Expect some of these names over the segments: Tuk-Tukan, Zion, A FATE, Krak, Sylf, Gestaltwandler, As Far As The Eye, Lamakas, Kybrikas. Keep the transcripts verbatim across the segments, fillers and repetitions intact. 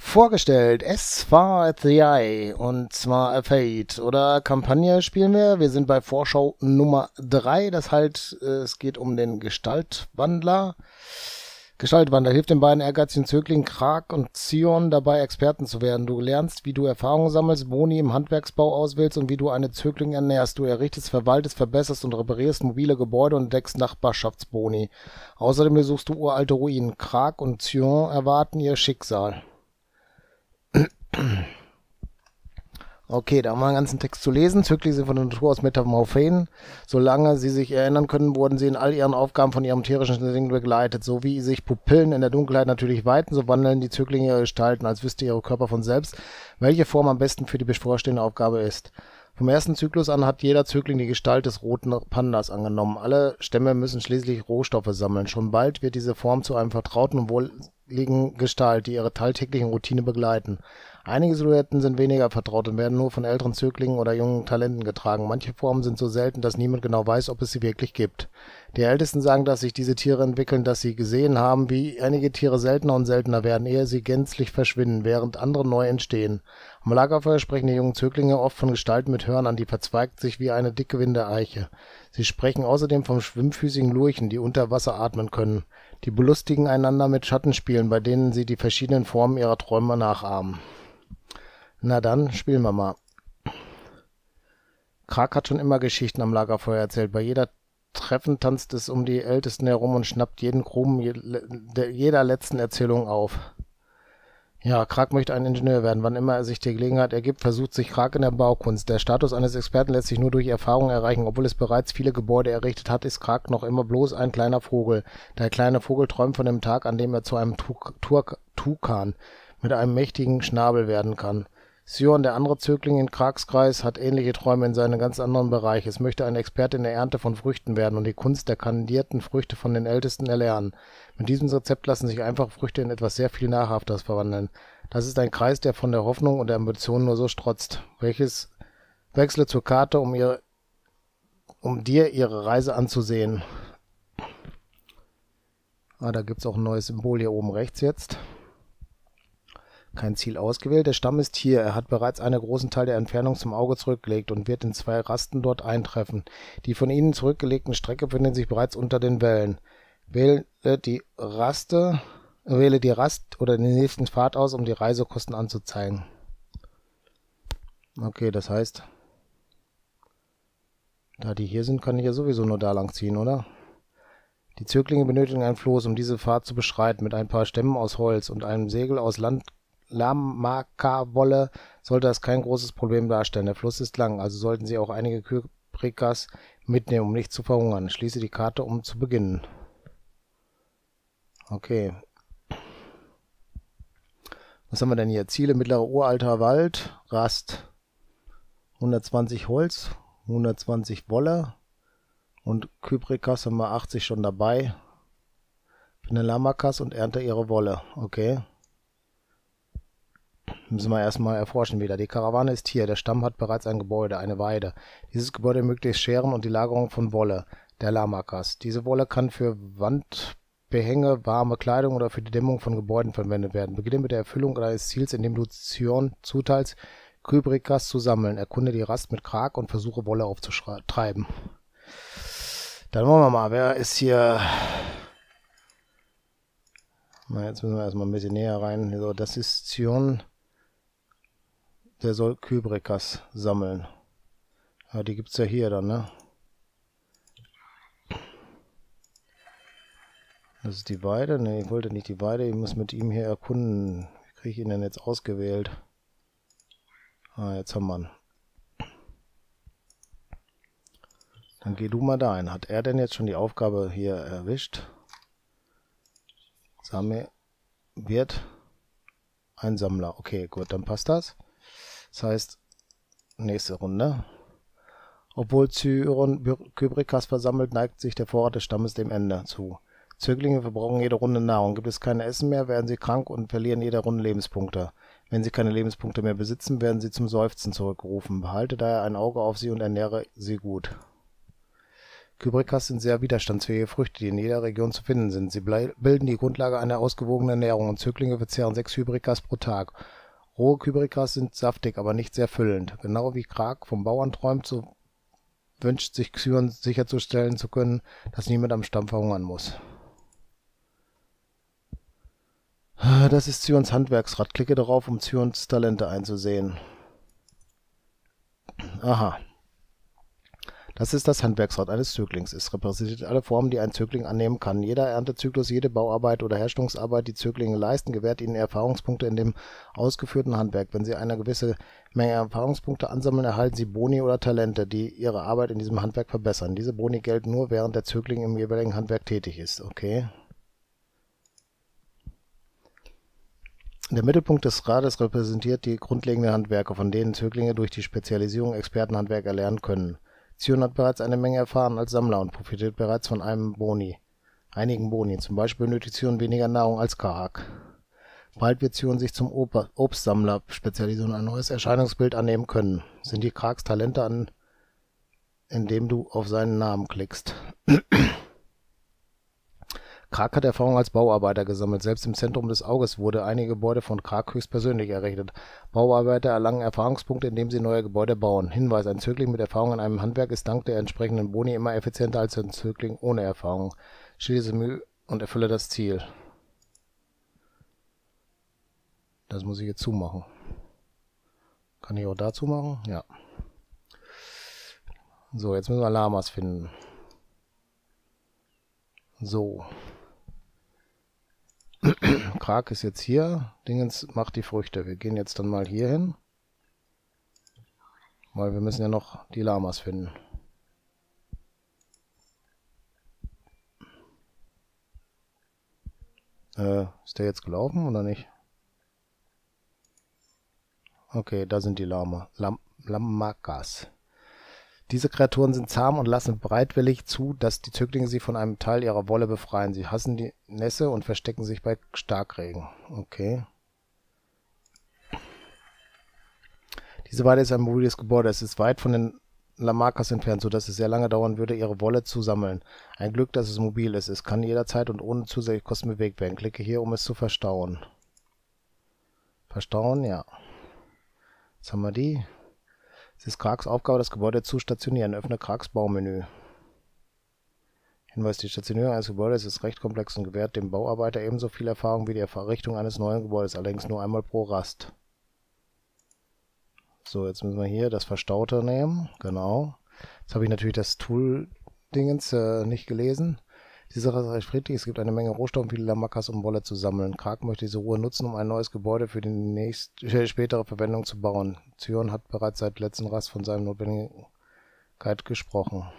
Vorgestellt, As Far As The Eye und zwar A FATE oder Kampagne spielen wir. Wir sind bei Vorschau Nummer drei, das halt, es geht um den Gestaltwandler. Gestaltwandler hilft den beiden ehrgeizigen Zöglingen Krak und Zion dabei, Experten zu werden. Du lernst, wie du Erfahrung sammelst, Boni im Handwerksbau auswählst und wie du eine Zögling ernährst. Du errichtest, verwaltest, verbesserst und reparierst mobile Gebäude und deckst Nachbarschaftsboni. Außerdem besuchst du uralte Ruinen. Krak und Zion erwarten ihr Schicksal. Okay, da haben wir einen ganzen Text zu lesen. Zöglinge sind von der Natur aus Metamorphen. Solange sie sich erinnern können, wurden sie in all ihren Aufgaben von ihrem tierischen Sinn begleitet. So wie sich Pupillen in der Dunkelheit natürlich weiten, so wandeln die Zöglinge ihre Gestalten, als wüsste ihre Körper von selbst, welche Form am besten für die bevorstehende Aufgabe ist. Vom ersten Zyklus an hat jeder Zögling die Gestalt des roten Pandas angenommen. Alle Stämme müssen schließlich Rohstoffe sammeln. Schon bald wird diese Form zu einem vertrauten und wohligen Gestalt, die ihre tagtäglichen Routine begleiten. Einige Silhouetten sind weniger vertraut und werden nur von älteren Zöglingen oder jungen Talenten getragen. Manche Formen sind so selten, dass niemand genau weiß, ob es sie wirklich gibt. Die Ältesten sagen, dass sich diese Tiere entwickeln, dass sie gesehen haben, wie einige Tiere seltener und seltener werden, ehe sie gänzlich verschwinden, während andere neu entstehen. Am Lagerfeuer sprechen die jungen Zöglinge oft von Gestalten mit Hörnern, die verzweigt sich wie eine dicke Windeeiche. Sie sprechen außerdem vom schwimmfüßigen Lurchen, die unter Wasser atmen können. Die belustigen einander mit Schattenspielen, bei denen sie die verschiedenen Formen ihrer Träume nachahmen. Na dann, spielen wir mal. Krak hat schon immer Geschichten am Lagerfeuer erzählt. Bei jeder Treffen tanzt es um die Ältesten herum und schnappt jeden Krumen jeder letzten Erzählung auf. Ja, Krak möchte ein Ingenieur werden. Wann immer er sich die Gelegenheit ergibt, versucht sich Krak in der Baukunst. Der Status eines Experten lässt sich nur durch Erfahrung erreichen. Obwohl es bereits viele Gebäude errichtet hat, ist Krak noch immer bloß ein kleiner Vogel. Der kleine Vogel träumt von dem Tag, an dem er zu einem Tuk-Tukan mit einem mächtigen Schnabel werden kann. Sion, der andere Zögling in Kraks Kreis, hat ähnliche Träume in seinem ganz anderen Bereich. Es möchte ein Experte in der Ernte von Früchten werden und die Kunst der kandierten Früchte von den Ältesten erlernen. Mit diesem Rezept lassen sich einfache Früchte in etwas sehr viel Nahrhafteres verwandeln. Das ist ein Kreis, der von der Hoffnung und der Ambition nur so strotzt. Welches wechsle zur Karte, um, ihre, um dir ihre Reise anzusehen. Ah, da gibt es auch ein neues Symbol hier oben rechts jetzt. Kein Ziel ausgewählt. Der Stamm ist hier. Er hat bereits einen großen Teil der Entfernung zum Auge zurückgelegt und wird in zwei Rasten dort eintreffen. Die von ihnen zurückgelegten Strecke findet sich bereits unter den Wellen. Wähle die Raste, wähle die Rast oder den nächsten Pfad aus, um die Reisekosten anzuzeigen. Okay, das heißt, da die hier sind, kann ich ja sowieso nur da lang ziehen, oder? Die Zöglinge benötigen ein Floß, um diese Fahrt zu beschreiten. Mit ein paar Stämmen aus Holz und einem Segel aus Land Lamakas-Wolle sollte das kein großes Problem darstellen. Der Fluss ist lang, also sollten Sie auch einige Kybrikas mitnehmen, um nicht zu verhungern. Schließe die Karte, um zu beginnen. Okay. Was haben wir denn hier? Ziele, mittlerer uralter Wald, Rast, hundertzwanzig Holz, hundertzwanzig Wolle und Kybrikas haben wir achtzig schon dabei. Bin eine Lamakas und ernte ihre Wolle. Okay. Müssen wir erstmal erforschen wieder. Die Karawane ist hier. Der Stamm hat bereits ein Gebäude, eine Weide. Dieses Gebäude ermöglicht Scheren und die Lagerung von Wolle, der Lamakas. Diese Wolle kann für Wandbehänge, warme Kleidung oder für die Dämmung von Gebäuden verwendet werden. Beginne mit der Erfüllung deines Ziels, indem du Zion zuteilst, Kybrikas zu sammeln. Erkunde die Rast mit Krak und versuche Wolle aufzutreiben. Dann wollen wir mal. Wer ist hier... Na, jetzt müssen wir erstmal ein bisschen näher rein. So, das ist Zion. Der soll Kybrikas sammeln. Ja, die gibt's ja hier dann, ne? Das ist die Weide. Ne, ich wollte nicht die Weide. Ich muss mit ihm hier erkunden. Wie kriege ich ihn denn jetzt ausgewählt? Ah, jetzt haben wir ihn. Dann geh du mal da ein. Hat er denn jetzt schon die Aufgabe hier erwischt? Sammel wird ein Sammler. Okay, gut, dann passt das. Das heißt, nächste Runde. Obwohl Zion Kybrikas versammelt, neigt sich der Vorrat des Stammes dem Ende zu. Zöglinge verbrauchen jede Runde Nahrung. Gibt es kein Essen mehr, werden sie krank und verlieren jede Runde Lebenspunkte. Wenn sie keine Lebenspunkte mehr besitzen, werden sie zum Seufzen zurückgerufen. Behalte daher ein Auge auf sie und ernähre sie gut. Kybrikas sind sehr widerstandsfähige Früchte, die in jeder Region zu finden sind. Sie bilden die Grundlage einer ausgewogenen Ernährung und Zöglinge verzehren sechs Kybrikas pro Tag. Rohe Kybrikas sind saftig, aber nicht sehr füllend. Genau wie Krak vom Bauern träumt, so wünscht sich Xion sicherzustellen zu können, dass niemand am Stamm verhungern muss. Das ist Xions Handwerksrad. Klicke darauf, um Xions Talente einzusehen. Aha. Das ist das Handwerksrad eines Zöglings. Es repräsentiert alle Formen, die ein Zögling annehmen kann. Jeder Erntezyklus, jede Bauarbeit oder Herstellungsarbeit, die Zöglinge leisten, gewährt ihnen Erfahrungspunkte in dem ausgeführten Handwerk. Wenn sie eine gewisse Menge Erfahrungspunkte ansammeln, erhalten sie Boni oder Talente, die ihre Arbeit in diesem Handwerk verbessern. Diese Boni gelten nur, während der Zögling im jeweiligen Handwerk tätig ist. Okay. Der Mittelpunkt des Rades repräsentiert die grundlegenden Handwerke, von denen Zöglinge durch die Spezialisierung Expertenhandwerk erlernen können. Zion hat bereits eine Menge erfahren als Sammler und profitiert bereits von einem Boni, einigen Boni. Zum Beispiel benötigt Zion weniger Nahrung als Krak. Bald wird Zion sich zum Ob Obstsammler spezialisieren und ein neues Erscheinungsbild annehmen können. Sind die Kraks Talente an, indem du auf seinen Namen klickst. Krak hat Erfahrung als Bauarbeiter gesammelt. Selbst im Zentrum des Auges wurde einige Gebäude von Krak höchstpersönlich errichtet. Bauarbeiter erlangen Erfahrungspunkte, indem sie neue Gebäude bauen. Hinweis: Ein Zögling mit Erfahrung in einem Handwerk ist dank der entsprechenden Boni immer effizienter als ein Zögling ohne Erfahrung. Schließe Mühe und erfülle das Ziel. Das muss ich jetzt zumachen. Kann ich auch dazu machen? Ja. So, jetzt müssen wir Lamas finden. So. Krak ist jetzt hier. Dingens macht die Früchte. Wir gehen jetzt dann mal hier hin. Weil wir müssen ja noch die Lamas finden. Äh, ist der jetzt gelaufen oder nicht? Okay, da sind die Lama. Lam Lamakas. Diese Kreaturen sind zahm und lassen bereitwillig zu, dass die Zöglinge sie von einem Teil ihrer Wolle befreien. Sie hassen die Nässe und verstecken sich bei Starkregen. Okay. Diese Weide ist ein mobiles Gebäude. Es ist weit von den Lamakas entfernt, sodass es sehr lange dauern würde, ihre Wolle zu sammeln. Ein Glück, dass es mobil ist. Es kann jederzeit und ohne zusätzliche Kosten bewegt werden. Klicke hier, um es zu verstauen. Verstauen, ja. Jetzt haben wir die... Es ist Kraks Aufgabe, das Gebäude zu stationieren. Öffne Kraks Baumenü. Hinweis: Die Stationierung eines Gebäudes ist recht komplex und gewährt dem Bauarbeiter ebenso viel Erfahrung wie die Errichtung eines neuen Gebäudes, allerdings nur einmal pro Rast. So, jetzt müssen wir hier das Verstaute nehmen. Genau. Jetzt habe ich natürlich das Tool-Dingens äh, nicht gelesen. Die Sache ist recht friedlich. Es gibt eine Menge Rohstoffe und viele Lamakas, um Wolle zu sammeln. Krak möchte diese Ruhe nutzen, um ein neues Gebäude für die nächst, äh, spätere Verwendung zu bauen. Zion hat bereits seit letzten Rast von seiner Notwendigkeit gesprochen.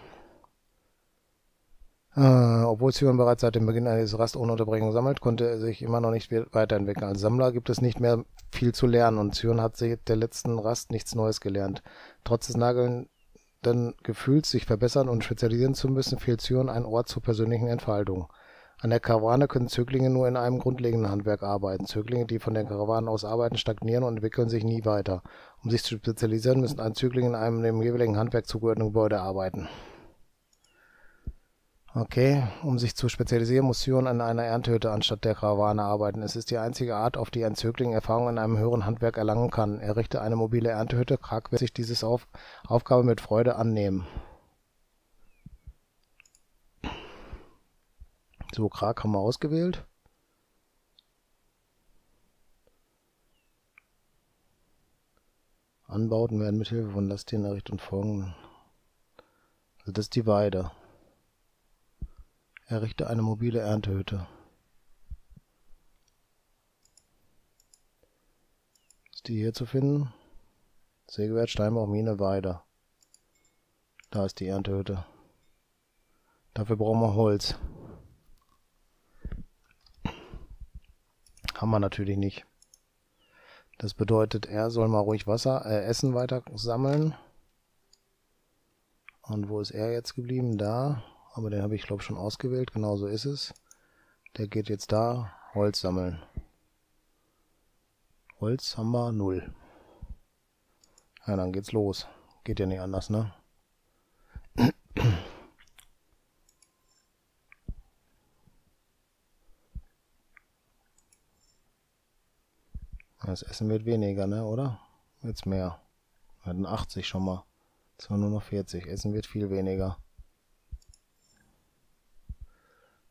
Äh, obwohl Zion bereits seit dem Beginn eines Rast ohne Unterbrechung sammelt, konnte er sich immer noch nicht weiterentwickeln. Als Sammler gibt es nicht mehr viel zu lernen und Zion hat seit der letzten Rast nichts Neues gelernt. Trotz des Nageln Denn gefühlt sich verbessern und spezialisieren zu müssen, fehlt Zion ein Ort zur persönlichen Entfaltung. An der Karawane können Zöglinge nur in einem grundlegenden Handwerk arbeiten. Zöglinge, die von der Karawane aus arbeiten, stagnieren und entwickeln sich nie weiter. Um sich zu spezialisieren, müssen ein Zögling in einem dem jeweiligen Handwerk zugehörigen Gebäude arbeiten. Okay, um sich zu spezialisieren, muss Zion an einer Erntehütte anstatt der Karawane arbeiten. Es ist die einzige Art, auf die ein Zögling Erfahrung in einem höheren Handwerk erlangen kann. Errichte eine mobile Erntehütte. Krak wird sich diese auf Aufgabe mit Freude annehmen. So, Krak haben wir ausgewählt. Anbauten werden mit Hilfe von Lastien errichtet und folgen. Also das ist die Weide. Errichte eine mobile Erntehütte. Ist die hier zu finden? Sägewerk, Steinbau, Mine, Weide. Da ist die Erntehütte. Dafür brauchen wir Holz. Haben wir natürlich nicht. Das bedeutet, er soll mal ruhig Wasser, äh, Essen weiter sammeln. Und wo ist er jetzt geblieben? Da. Aber den habe ich, glaube ich, schon ausgewählt. Genau so ist es. Der geht jetzt da Holz sammeln. Holz haben wir null. Ja, dann geht's los. Geht ja nicht anders, ne? Das Essen wird weniger, ne, oder? Jetzt mehr. Wir hatten achtzig schon mal. Jetzt haben wir nur noch vierzig. Essen wird viel weniger.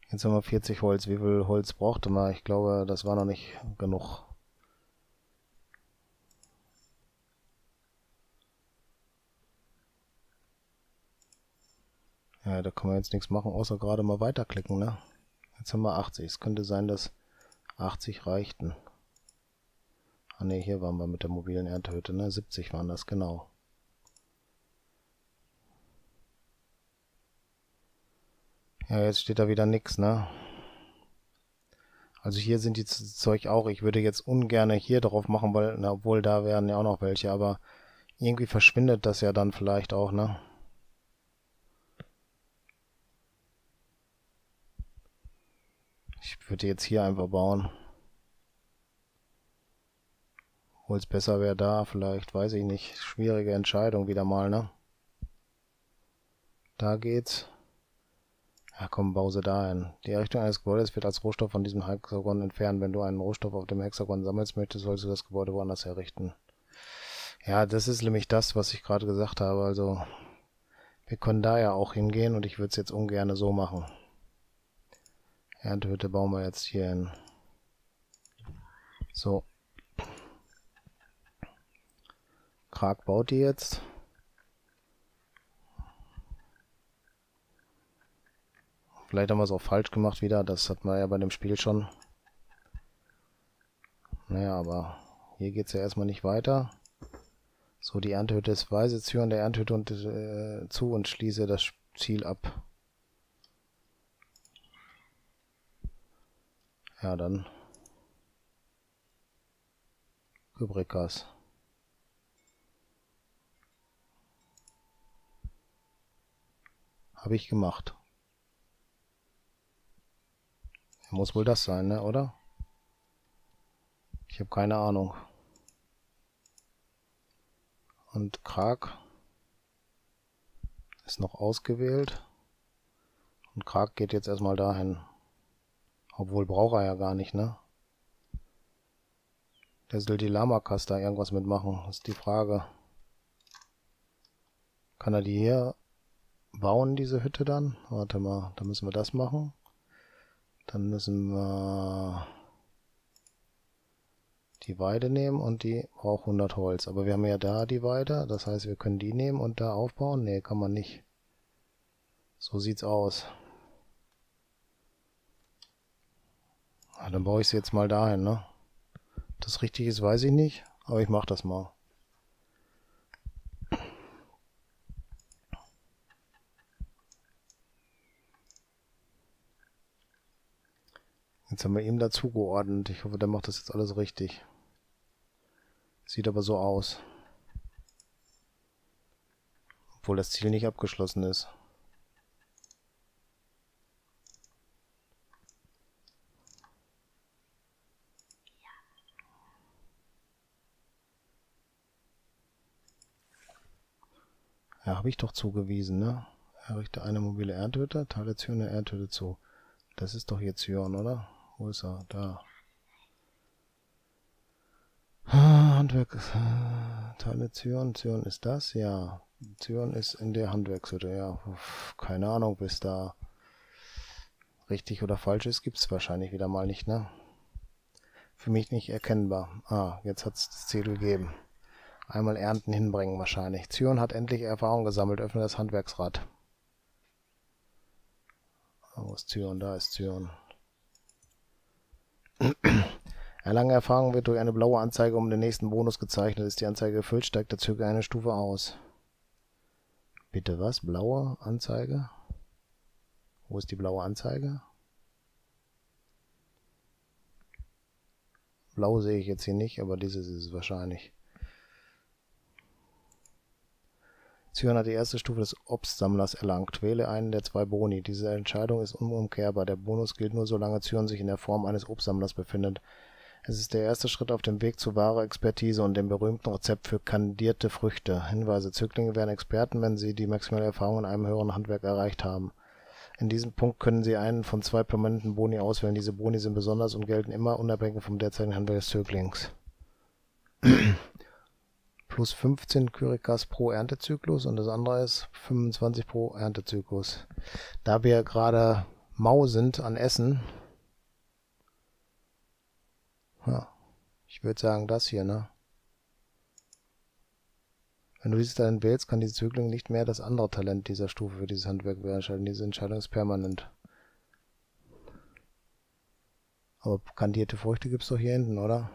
Jetzt haben wir vierzig Holz. Wie viel Holz brauchte man? Ich glaube, das war noch nicht genug. Ja, da können wir jetzt nichts machen, außer gerade mal weiterklicken, ne? Jetzt haben wir achtzig. Es könnte sein, dass achtzig reichten. Ah ne, hier waren wir mit der mobilen Erdhütte, ne? siebzig waren das, genau. Ja, jetzt steht da wieder nichts, ne? Also hier sind die Zeug auch. Ich würde jetzt ungern hier drauf machen, weil, na, obwohl da wären ja auch noch welche, aber irgendwie verschwindet das ja dann vielleicht auch, ne? Ich würde jetzt hier einfach bauen. Obwohl es besser wäre da, vielleicht, weiß ich nicht. Schwierige Entscheidung wieder mal, ne? Da geht's. Ja komm, bau sie da hin. Die Errichtung eines Gebäudes wird als Rohstoff von diesem Hexagon entfernt. Wenn du einen Rohstoff auf dem Hexagon sammelst möchtest, sollst du das Gebäude woanders errichten. Ja, das ist nämlich das, was ich gerade gesagt habe. Also, wir können da ja auch hingehen und ich würde es jetzt ungern so machen. Erdhütte bauen wir jetzt hier hin. So. Krak baut die jetzt. Vielleicht haben wir es auch falsch gemacht wieder. Das hat man ja bei dem Spiel schon. Naja, aber hier geht es ja erstmal nicht weiter. So, die Erdhütte ist weise. Türen der Erdhütte und, äh, zu und schließe das Ziel ab. Ja, dann. Kybrikas. Habe ich gemacht. Muss wohl das sein, ne, oder? Ich habe keine Ahnung. Und Krak ist noch ausgewählt. Und Krak geht jetzt erstmal dahin. Obwohl braucht er ja gar nicht, ne? Der soll die Lamakas da irgendwas mitmachen, ist die Frage. Kann er die hier bauen, diese Hütte dann? Warte mal, da müssen wir das machen. Dann müssen wir die Weide nehmen und die braucht hundert Holz. Aber wir haben ja da die Weide, das heißt, wir können die nehmen und da aufbauen. Ne, kann man nicht. So sieht's aus. Ah, dann baue ich sie jetzt mal dahin, ne? Ob das richtig ist, weiß ich nicht, aber ich mache das mal. Jetzt haben wir ihm dazu geordnet. Ich hoffe, der macht das jetzt alles richtig. Sieht aber so aus. Obwohl das Ziel nicht abgeschlossen ist. Ja, habe ich doch zugewiesen, ne? Errichte eine mobile Erdhütte, teile Zion der Erdhütte zu. Das ist doch hier Zion, oder? Wo ist er? Da. Handwerk. Teile Zion. Zion ist das? Ja. Zion ist in der Handwerkshütte, ja. Uff, keine Ahnung, bis da richtig oder falsch ist, gibt es wahrscheinlich wieder mal nicht, ne? Für mich nicht erkennbar. Ah, jetzt hat es das Ziel gegeben. Einmal Ernten hinbringen wahrscheinlich. Zion hat endlich Erfahrung gesammelt. Öffne das Handwerksrad. Wo ist Zion? Da ist Zion. Erlange Erfahrung wird durch eine blaue Anzeige um den nächsten Bonus gezeichnet. Ist die Anzeige gefüllt, steigt der Züge eine Stufe aus. Bitte was? Blaue Anzeige? Wo ist die blaue Anzeige? Blau sehe ich jetzt hier nicht, aber dieses ist es wahrscheinlich. Zion hat die erste Stufe des Obstsammlers erlangt. Wähle einen der zwei Boni. Diese Entscheidung ist unumkehrbar. Der Bonus gilt nur, solange Zion sich in der Form eines Obstsammlers befindet. Es ist der erste Schritt auf dem Weg zu wahrer Expertise und dem berühmten Rezept für kandierte Früchte. Hinweise: Zöglinge werden Experten, wenn sie die maximale Erfahrung in einem höheren Handwerk erreicht haben. In diesem Punkt können sie einen von zwei permanenten Boni auswählen. Diese Boni sind besonders und gelten immer unabhängig vom derzeitigen Handwerk des Zöglings. plus fünfzehn Kybrikas pro Erntezyklus und das andere ist fünfundzwanzig pro Erntezyklus. Da wir gerade mau sind an Essen, ja, ich würde sagen das hier, ne? Wenn du dieses Talent wählst, kann diese Zögling nicht mehr das andere Talent dieser Stufe für dieses Handwerk beanstanden. Diese Entscheidung ist permanent. Aber kandierte Früchte gibt's doch hier hinten, oder?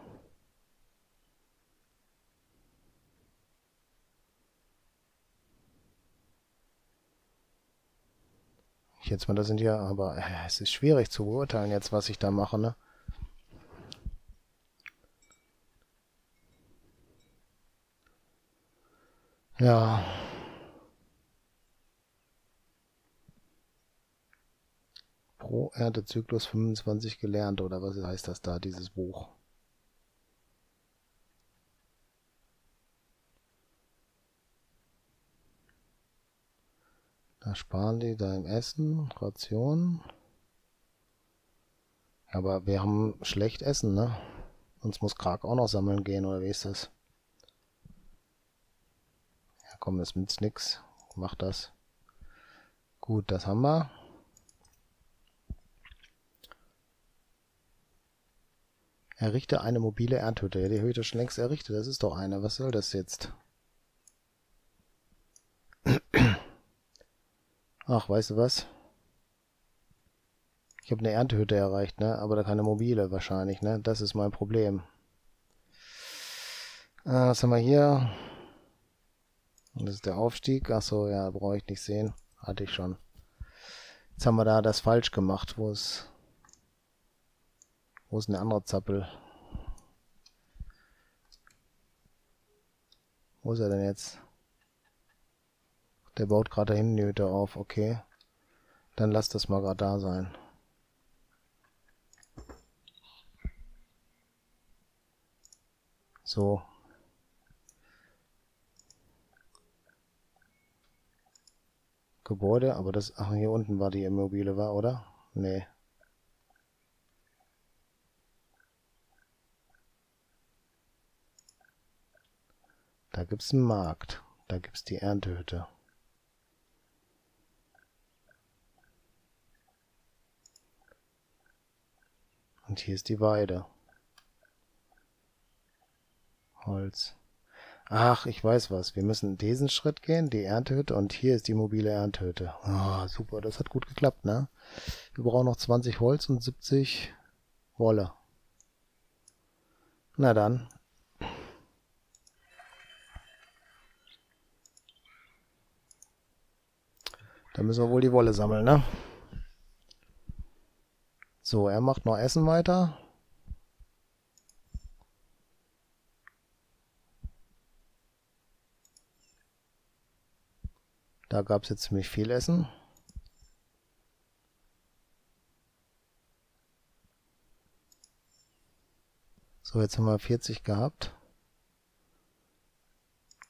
Ich jetzt mal, das sind ja, aber es ist schwierig zu beurteilen jetzt, was ich da mache, ne? Ja. Pro Erntezyklus fünfundzwanzig gelernt, oder was heißt das da, dieses Buch? Da sparen die da im Essen, Rationen. Aber wir haben schlecht Essen, ne? Sonst muss Krak auch noch sammeln gehen, oder wie ist das? Komm, das nützt nix. Mach das. Gut, das haben wir. Errichte eine mobile Ernthütte. Ja, die Hütte ist schon längst errichtet. Das ist doch eine. Was soll das jetzt? Ach, weißt du was? Ich habe eine Erntehütte erreicht, ne? Aber da keine mobile wahrscheinlich, ne? Das ist mein Problem. Äh, was haben wir hier? Und das ist der Aufstieg. Achso, ja, brauche ich nicht sehen. Hatte ich schon. Jetzt haben wir da das falsch gemacht. Wo ist, wo ist eine andere Zappel? Wo ist er denn jetzt? Der baut gerade da hinten die Hütte auf. Okay. Dann lass das mal gerade da sein. So. Gebäude, aber das, ach, hier unten war die Immobile, war, oder? Nee. Da gibt's einen Markt. Da gibt's die Erntehütte. Und hier ist die Weide. Holz. Ach, ich weiß was. Wir müssen diesen Schritt gehen, die Erntehütte, und hier ist die mobile Erntehütte. Oh, super, das hat gut geklappt, ne? Wir brauchen noch zwanzig Holz und siebzig Wolle. Na dann. Da müssen wir wohl die Wolle sammeln, ne? So, er macht noch Essen weiter. Da gab es jetzt ziemlich viel Essen. So, jetzt haben wir vierzig gehabt.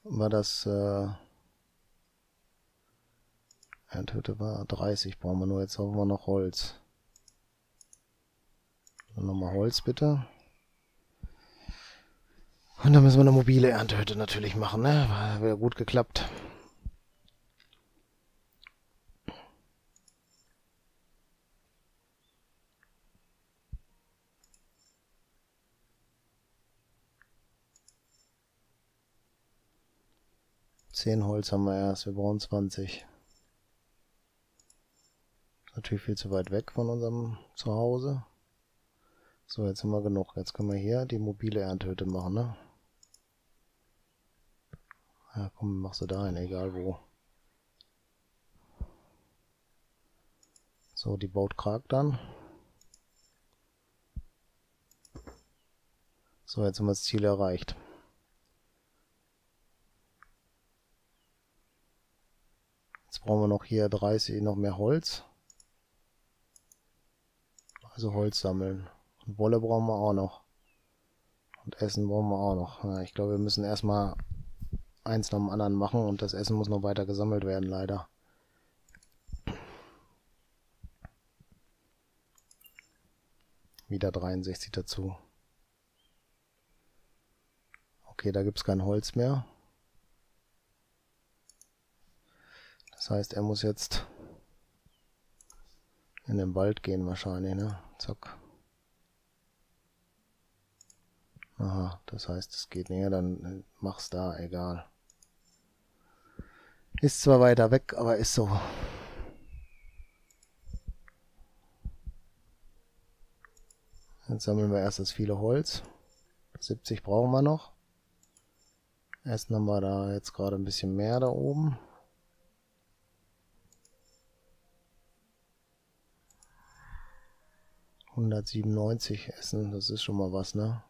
War das... Äh, Ernthütte war dreißig. Brauchen wir nur. Jetzt haben wir noch Holz. Dann nochmal Holz, bitte. Und dann müssen wir eine mobile Erntehütte natürlich machen, ne? War wieder gut geklappt. zehn Holz haben wir erst, wir brauchen zwanzig. Natürlich viel zu weit weg von unserem Zuhause. So, jetzt haben wir genug. Jetzt können wir hier die mobile Ernthütte machen, ne? Ja, komm, mach sie da hin, egal wo. So, die baut Krak dann. So, jetzt haben wir das Ziel erreicht. Brauchen wir noch hier dreißig, noch mehr Holz. Also Holz sammeln. Und Wolle brauchen wir auch noch. Und Essen brauchen wir auch noch. Ja, ich glaube, wir müssen erstmal eins nach dem anderen machen und das Essen muss noch weiter gesammelt werden, leider. Wieder dreiundsechzig dazu. Okay, da gibt es kein Holz mehr. Das heißt, er muss jetzt in den Wald gehen wahrscheinlich, ne? Zack. Aha, das heißt, es geht näher, dann mach's da, egal. Ist zwar weiter weg, aber ist so. Jetzt sammeln wir erst das viele Holz. siebzig brauchen wir noch. Erst haben wir da jetzt gerade ein bisschen mehr da oben. hundertsiebenundneunzig Essen, das ist schon mal was, ne?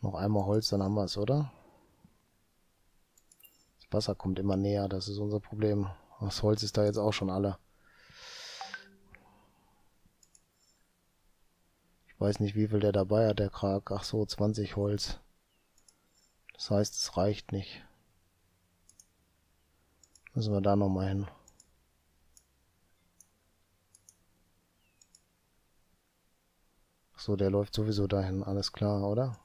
Noch einmal Holz, dann haben wir es, oder? Das Wasser kommt immer näher, das ist unser Problem. Das Holz ist da jetzt auch schon alle. Ich weiß nicht, wie viel der dabei hat, der Krak. Ach so, zwanzig Holz. Das heißt, es reicht nicht. Müssen wir da nochmal hin. So, der läuft sowieso dahin, alles klar, oder?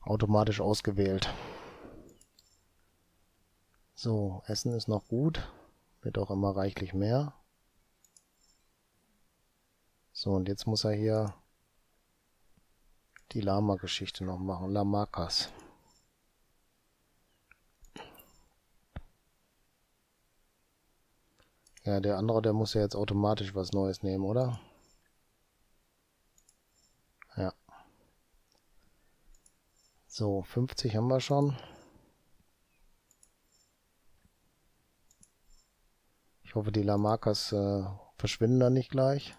Automatisch ausgewählt. So, Essen ist noch gut. Wird auch immer reichlich mehr. So, und jetzt muss er hier die Lama-Geschichte noch machen. Lamakas. Ja, der andere, der muss ja jetzt automatisch was Neues nehmen, oder? Ja. So, fünfzig haben wir schon. Ich hoffe, die Lamakas äh, verschwinden dann nicht gleich.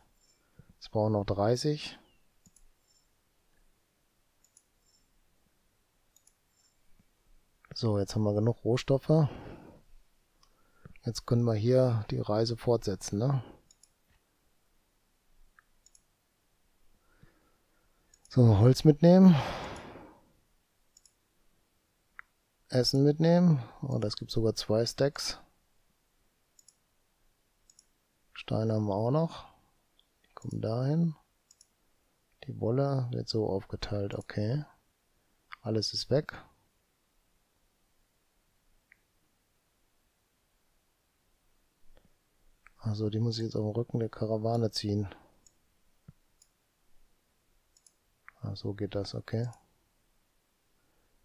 Jetzt brauchen wir noch dreißig. So, jetzt haben wir genug Rohstoffe. Jetzt können wir hier die Reise fortsetzen, ne? So, Holz mitnehmen. Essen mitnehmen. Oh, das gibt sogar zwei Stacks. Steine haben wir auch noch. Die kommen dahin. Die Wolle wird so aufgeteilt. Okay. Alles ist weg. Also, die muss ich jetzt auf den Rücken der Karawane ziehen. Ah, so geht das, okay.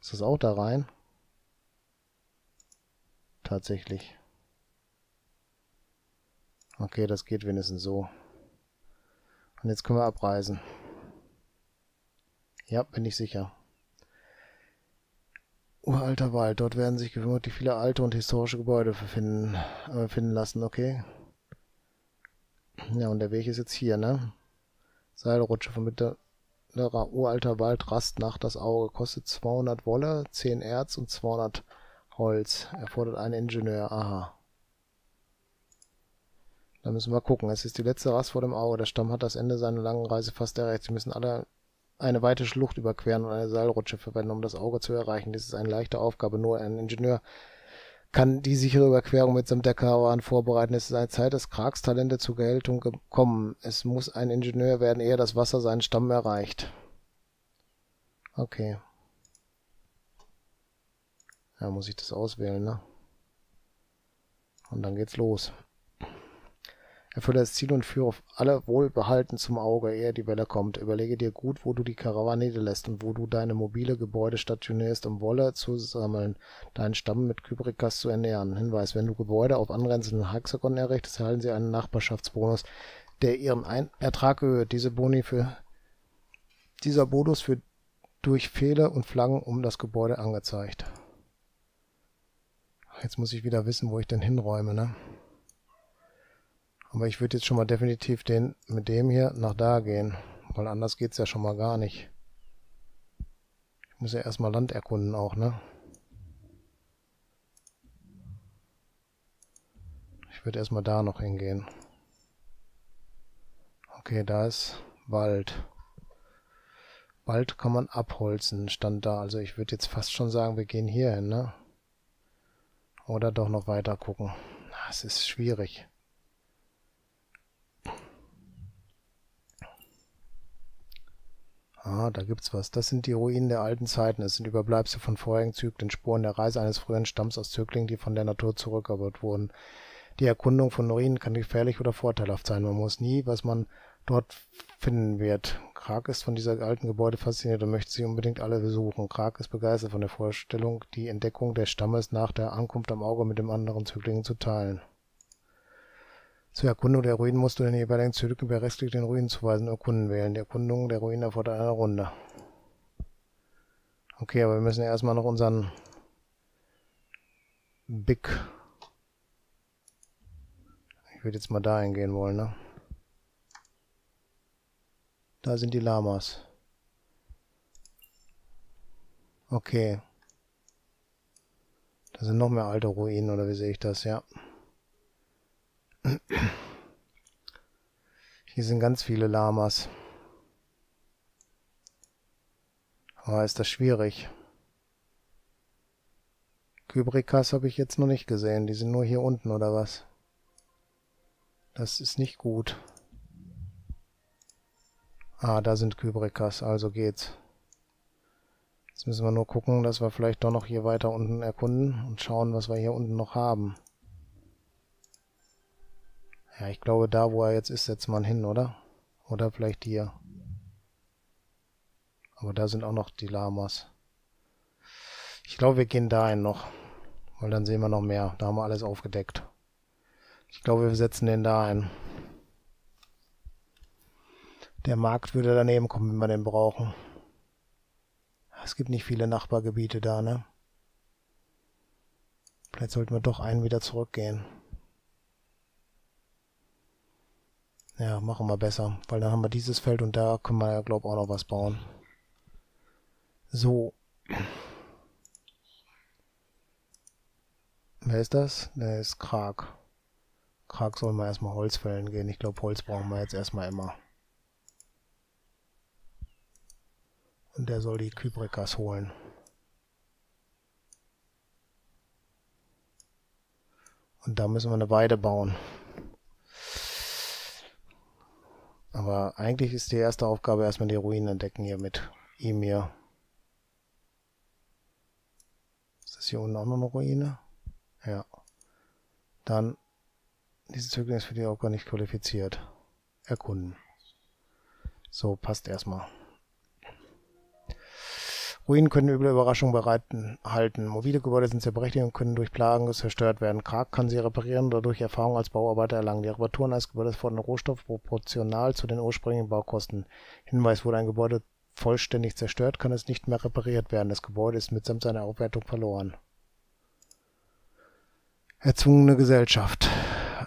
Ist das auch da rein? Tatsächlich. Okay, das geht wenigstens so. Und jetzt können wir abreisen. Ja, bin ich sicher. Uralter Wald. Dort werden sich vermutlich viele alte und historische Gebäude finden, äh, finden lassen, okay. Ja, und der Weg ist jetzt hier, ne? Seilrutsche von mittlerer uralter Wald, Rastnacht, das Auge. Kostet zweihundert Wolle, zehn Erz und zweihundert Holz. Erfordert einen Ingenieur, aha. Da müssen wir gucken. Es ist die letzte Rast vor dem Auge. Der Stamm hat das Ende seiner langen Reise fast erreicht. Sie müssen alle eine weite Schlucht überqueren und eine Seilrutsche verwenden, um das Auge zu erreichen. Dies ist eine leichte Aufgabe. Nur ein Ingenieur kann die sichere Überquerung mitsamt der Karawane vorbereiten. Es ist eine Zeit, dass Kraks Talente zur Geltung gekommen. Es muss ein Ingenieur werden, ehe das Wasser seinen Stamm erreicht. Okay. Ja, muss ich das auswählen, ne? Und dann geht's los. Erfülle das Ziel und führe alle wohlbehalten zum Auge, ehe die Welle kommt. Überlege dir gut, wo du die Karawane niederlässt und wo du deine mobile Gebäude stationierst, um Wolle zu sammeln, deinen Stamm mit Kybrikas zu ernähren. Hinweis, wenn du Gebäude auf angrenzenden Hexagonen errichtest, erhalten sie einen Nachbarschaftsbonus, der ihren Ein- Ertrag erhöht. Diese Boni für, dieser Bonus wird durch Pfähle und Flaggen um das Gebäude angezeigt. Jetzt muss ich wieder wissen, wo ich denn hinräume, ne? Aber ich würde jetzt schon mal definitiv den mit dem hier nach da gehen, weil anders geht es ja schon mal gar nicht. Ich muss ja erstmal Land erkunden auch, ne? Ich würde erstmal da noch hingehen. Okay, da ist Wald. Wald kann man abholzen, stand da. Also ich würde jetzt fast schon sagen, wir gehen hier hin, ne? Oder doch noch weiter gucken. Es ist schwierig. Ah, da gibt's was. Das sind die Ruinen der alten Zeiten. Es sind Überbleibsel von vorherigen Zyklen, Spuren der Reise eines früheren Stamms aus Zöglingen, die von der Natur zurückerobert wurden. Die Erkundung von Ruinen kann gefährlich oder vorteilhaft sein. Man muss nie, was man dort finden wird. Krak ist von dieser alten Gebäude fasziniert und möchte sie unbedingt alle besuchen. Krak ist begeistert von der Vorstellung, die Entdeckung des Stammes nach der Ankunft am Auge mit dem anderen Zöglingen zu teilen. Zur Erkundung der Ruinen musst du den jeweiligen Zögling bei restlichen Ruinen zuweisen und Erkunden wählen. Die Erkundung der Ruinen erfordert eine Runde. Okay, aber wir müssen ja erstmal noch unseren Big... Ich würde jetzt mal da hingehen wollen, ne? Da sind die Lamas. Okay. Da sind noch mehr alte Ruinen, oder wie sehe ich das? Ja. Hier sind ganz viele Lamas. Aber ist das schwierig. Kybrikas habe ich jetzt noch nicht gesehen. Die sind nur hier unten, oder was? Das ist nicht gut. Ah, da sind Kybrikas, also geht's. Jetzt müssen wir nur gucken, dass wir vielleicht doch noch hier weiter unten erkunden und schauen, was wir hier unten noch haben. Ja, ich glaube, da, wo er jetzt ist, setzt man hin, oder? Oder vielleicht hier. Aber da sind auch noch die Lamas. Ich glaube, wir gehen dahin noch, weil dann sehen wir noch mehr. Da haben wir alles aufgedeckt. Ich glaube, wir setzen den da ein. Der Markt würde daneben kommen, wenn wir den brauchen. Es gibt nicht viele Nachbargebiete da, ne? Vielleicht sollten wir doch einen wieder zurückgehen. Ja, machen wir besser, weil dann haben wir dieses Feld und da können wir ja, glaube ich, auch noch was bauen. So. Wer ist das? Der ist Krak. Krak sollen wir erstmal Holz fällen gehen. Ich glaube, Holz brauchen wir jetzt erstmal immer. Und der soll die Kybrikas holen. Und da müssen wir eine Weide bauen. Aber eigentlich ist die erste Aufgabe erstmal die Ruinen entdecken hier mit ihm hier. Ist das hier unten auch noch eine Ruine? Ja. Dann, diese Zögling ist für die Aufgabe nicht qualifiziert. Erkunden. So, passt erstmal. Ruinen können üble Überraschungen bereiten halten. Mobile Gebäude sind sehr berechtigt und können durch Plagen zerstört werden. Krak kann sie reparieren oder durch Erfahrung als Bauarbeiter erlangen. Die Reparaturen eines Gebäudes fordern Rohstoff proportional zu den ursprünglichen Baukosten. Hinweis, wurde ein Gebäude vollständig zerstört, kann es nicht mehr repariert werden. Das Gebäude ist mitsamt seiner Aufwertung verloren. Erzwungene Gesellschaft.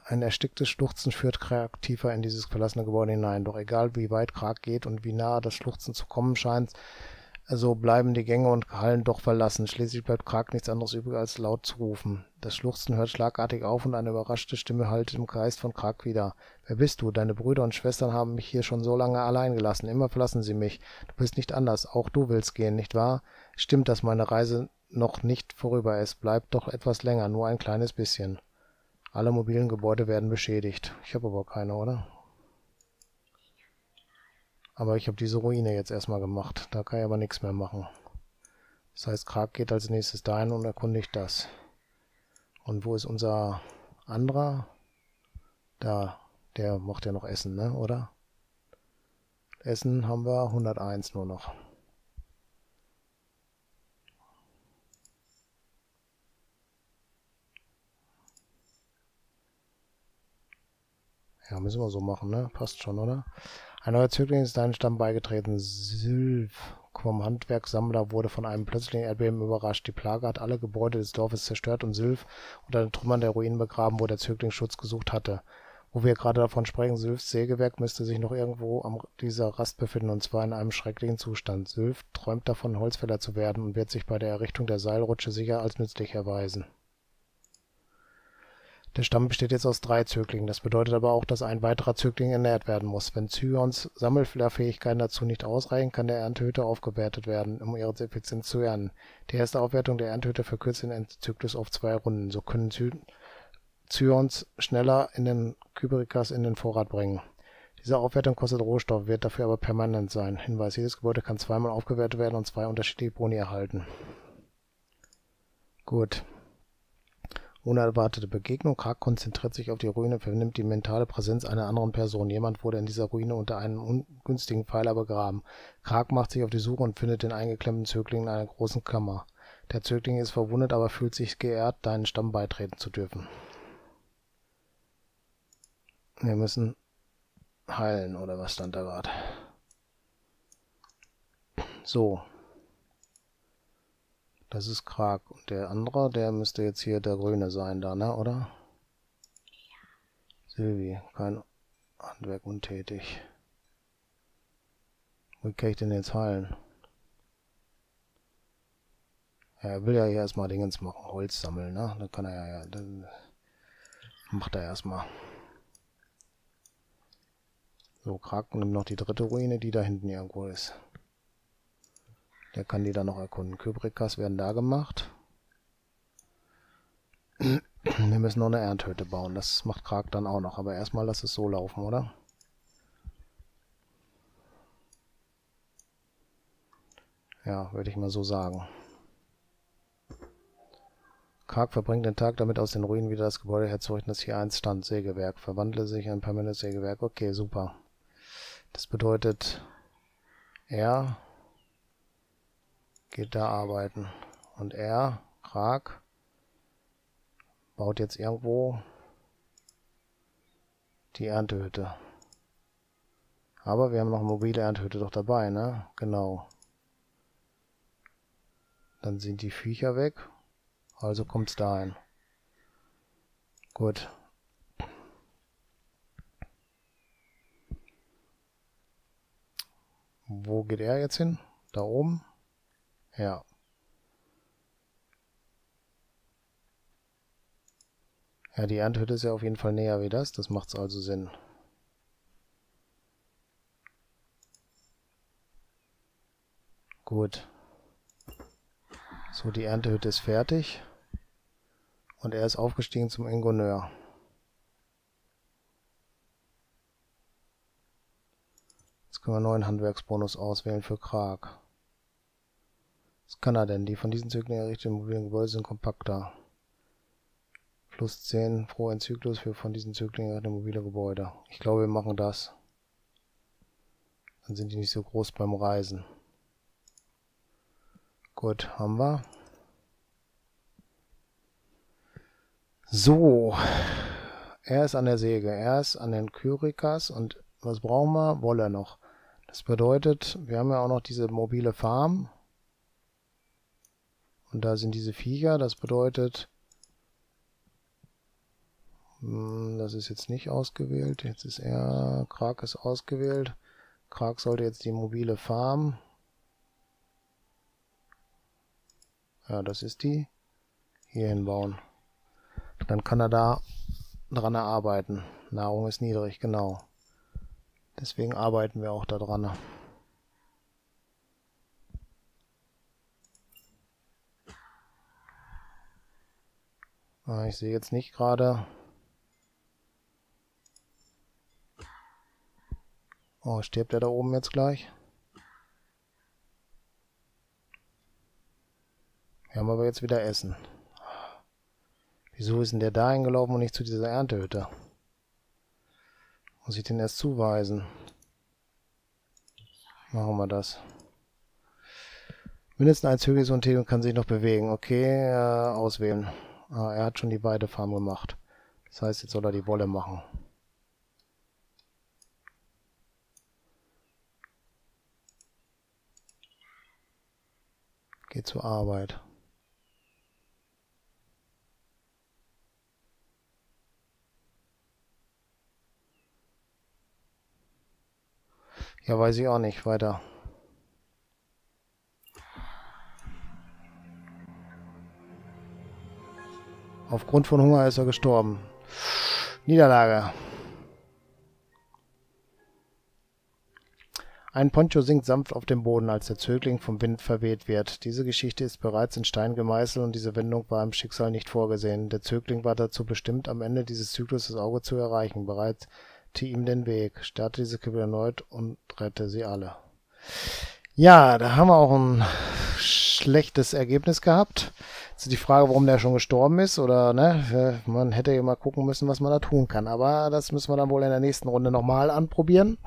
Ein ersticktes Schluchzen führt Krak tiefer in dieses verlassene Gebäude hinein. Doch egal, wie weit Krak geht und wie nahe das Schluchzen zu kommen scheint, so bleiben die Gänge und Hallen doch verlassen. Schließlich bleibt Krak nichts anderes übrig, als laut zu rufen. Das Schluchzen hört schlagartig auf und eine überraschte Stimme hallt im Geist von Krak wieder. Wer bist du? Deine Brüder und Schwestern haben mich hier schon so lange allein gelassen. Immer verlassen sie mich. Du bist nicht anders. Auch du willst gehen, nicht wahr? Stimmt, dass meine Reise noch nicht vorüber ist. Bleib doch etwas länger, nur ein kleines bisschen. Alle mobilen Gebäude werden beschädigt. Ich habe aber keine, oder? Aber ich habe diese Ruine jetzt erstmal gemacht. Da kann ich aber nichts mehr machen. Das heißt, Krak geht als nächstes dahin und erkundigt das. Und wo ist unser anderer? Da, der macht ja noch Essen, ne? Oder? Essen haben wir hunderteins nur noch. Ja, müssen wir so machen, ne? Passt schon, oder? Ein neuer Zögling ist deinem Stamm beigetreten. Sylf, vom Handwerkssammler, wurde von einem plötzlichen Erdbeben überrascht. Die Plage hat alle Gebäude des Dorfes zerstört und Sylf unter den Trümmern der Ruinen begraben, wo der Zögling Schutz gesucht hatte. Wo wir gerade davon sprechen, Sylfs Sägewerk müsste sich noch irgendwo an dieser Rast befinden, und zwar in einem schrecklichen Zustand. Sylf träumt davon, Holzfäller zu werden und wird sich bei der Errichtung der Seilrutsche sicher als nützlich erweisen. Der Stamm besteht jetzt aus drei Zöglingen. Das bedeutet aber auch, dass ein weiterer Zögling ernährt werden muss. Wenn Zions Sammelfähigkeiten dazu nicht ausreichen, kann der Erntehüter aufgewertet werden, um ihre Effizienz zu ernten. Die erste Aufwertung der Erntehüter verkürzt den Endzyklus auf zwei Runden. So können Zions schneller in den Kybrikas in den Vorrat bringen. Diese Aufwertung kostet Rohstoff, wird dafür aber permanent sein. Hinweis, jedes Gebäude kann zweimal aufgewertet werden und zwei unterschiedliche Boni erhalten. Gut. Unerwartete Begegnung. Krak konzentriert sich auf die Ruine, vernimmt die mentale Präsenz einer anderen Person. Jemand wurde in dieser Ruine unter einem ungünstigen Pfeiler begraben. Krak macht sich auf die Suche und findet den eingeklemmten Zögling in einer großen Kammer. Der Zögling ist verwundet, aber fühlt sich geehrt, deinen Stamm beitreten zu dürfen. Wir müssen heilen, oder was stand da gerade? So. Das ist Krak. Und der andere, der müsste jetzt hier der Grüne sein da, ne, oder? Sylvie, kein Handwerk untätig. Wie kann ich denn jetzt heilen? Ja, er will ja hier erstmal Dingens machen, Holz sammeln, ne? Dann kann er ja, ja, dann macht er erstmal. So, Krak nimmt noch die dritte Ruine, die da hinten irgendwo ist. Der kann die dann noch erkunden. Kybrikas werden da gemacht. Wir müssen noch eine Ernthütte bauen. Das macht Krak dann auch noch. Aber erstmal lass es so laufen, oder? Ja, würde ich mal so sagen. Krak verbringt den Tag damit, aus den Ruinen wieder das Gebäude herzurichten, das hier einst stand. Sägewerk. Verwandle sich in ein permanentes Sägewerk. Okay, super. Das bedeutet, er geht da arbeiten. Und er, Krak, baut jetzt irgendwo die Erntehütte. Aber wir haben noch eine mobile Erntehütte doch dabei, ne? Genau. Dann sind die Viecher weg. Also kommt es dahin. Gut. Wo geht er jetzt hin? Da oben? Ja. Ja, die Erntehütte ist ja auf jeden Fall näher wie das. Das macht es also Sinn. Gut. So, die Erntehütte ist fertig. Und er ist aufgestiegen zum Ingenieur. Jetzt können wir einen neuen Handwerksbonus auswählen für Krak. Was kann er denn? Die von diesen Zyklen errichteten mobilen Gebäude sind kompakter. Plus zehn pro Enzyklus für von diesen Zyklen errichtete mobile Gebäude. Ich glaube, wir machen das. Dann sind die nicht so groß beim Reisen. Gut, haben wir. So. Er ist an der Säge. Er ist an den Kybrikas. Und was brauchen wir? Wolle noch. Das bedeutet, wir haben ja auch noch diese mobile Farm. Und da sind diese Viecher, das bedeutet, das ist jetzt nicht ausgewählt, jetzt ist er, Krak ist ausgewählt. Krak sollte jetzt die mobile Farm, ja das ist die, hier hinbauen. Dann kann er da dran arbeiten. Nahrung ist niedrig, genau. Deswegen arbeiten wir auch da dran. Ich sehe jetzt nicht gerade. Oh, stirbt er da oben jetzt gleich? Wir haben aber jetzt wieder Essen. Wieso ist denn der da hingelaufen und nicht zu dieser Erntehütte? Muss ich den erst zuweisen? Machen wir das. Mindestens ein Zügel ist untätig und kann sich noch bewegen. Okay, äh, auswählen. Ah, er hat schon die Weidefarm gemacht. Das heißt, jetzt soll er die Wolle machen. Geht zur Arbeit. Ja, weiß ich auch nicht. Weiter. Aufgrund von Hunger ist er gestorben. Niederlage. Ein Poncho sinkt sanft auf dem Boden, als der Zögling vom Wind verweht wird. Diese Geschichte ist bereits in Stein gemeißelt und diese Wendung war im Schicksal nicht vorgesehen. Der Zögling war dazu bestimmt, am Ende dieses Zyklus das Auge zu erreichen. Bereits Verdeckte ihm den Weg, starrte diese Kippe erneut und rette sie alle. Ja, da haben wir auch ein schlechtes Ergebnis gehabt. Jetzt ist die Frage, warum der schon gestorben ist, oder ne, man hätte ja mal gucken müssen, was man da tun kann. Aber das müssen wir dann wohl in der nächsten Runde nochmal anprobieren.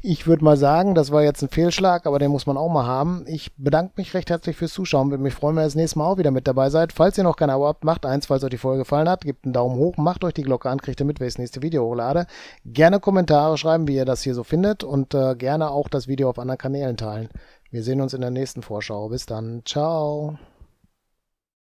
Ich würde mal sagen, das war jetzt ein Fehlschlag, aber den muss man auch mal haben. Ich bedanke mich recht herzlich fürs Zuschauen. Würde mich freuen, wenn ihr das nächste Mal auch wieder mit dabei seid. Falls ihr noch kein Abo habt, macht eins, falls euch die Folge gefallen hat. Gebt einen Daumen hoch, macht euch die Glocke an, kriegt ihr mit, wenn ich das nächste Video hochlade. Gerne Kommentare schreiben, wie ihr das hier so findet, und äh, gerne auch das Video auf anderen Kanälen teilen. Wir sehen uns in der nächsten Vorschau. Bis dann. Ciao.